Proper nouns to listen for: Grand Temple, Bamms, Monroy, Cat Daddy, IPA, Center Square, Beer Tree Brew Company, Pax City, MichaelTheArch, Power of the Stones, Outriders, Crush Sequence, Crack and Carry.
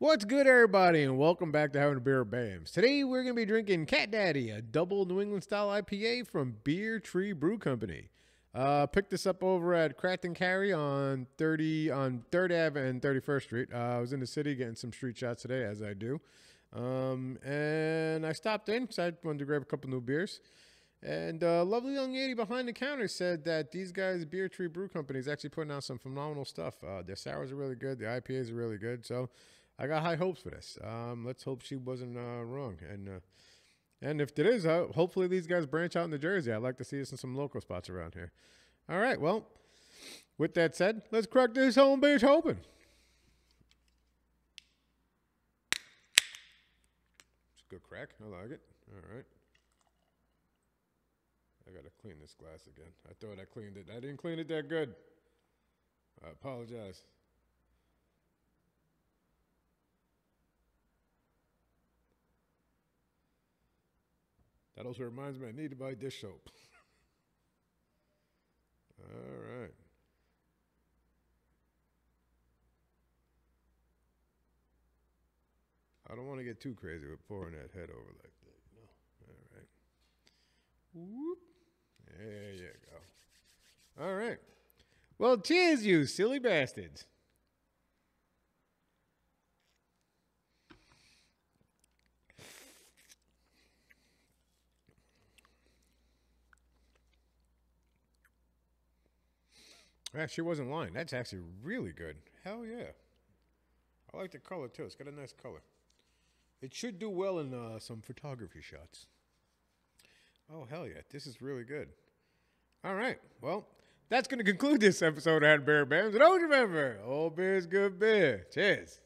What's good, everybody, and welcome back to Having a Beer at Bamms. Today, we're going to be drinking Cat Daddy, a double New England-style IPA from Beer Tree Brew Company. Picked this up over at Crack and Carry on 3rd Ave and 31st Street. I was in the city getting some street shots today, as I do. And I stopped in because I wanted to grab a couple new beers. And a lovely young lady behind the counter said that these guys, Beer Tree Brew Company, is actually putting out some phenomenal stuff. Their sours are really good. The IPAs are really good. So I got high hopes for this. Let's hope she wasn't wrong. And if it is, hopefully these guys branch out in New Jersey. I'd like to see us in some local spots around here. All right, well, with that said, let's crack this home bitch open. It's a good crack. I like it. All right. I got to clean this glass again. I thought I cleaned it. I didn't clean it that good. I apologize. That also reminds me I need to buy dish soap. All right. I don't want to get too crazy with pouring that head over like that, you know? All right. Whoop. There you go. All right. Well, cheers, you silly bastards. Yeah, she wasn't lying. That's actually really good. Hell yeah. I like the color too. It's got a nice color. It should do well in some photography shots. Oh, hell yeah. This is really good. All right. Well, that's going to conclude this episode of Having a Beer at Bamms. And always remember, old beer is good beer. Cheers.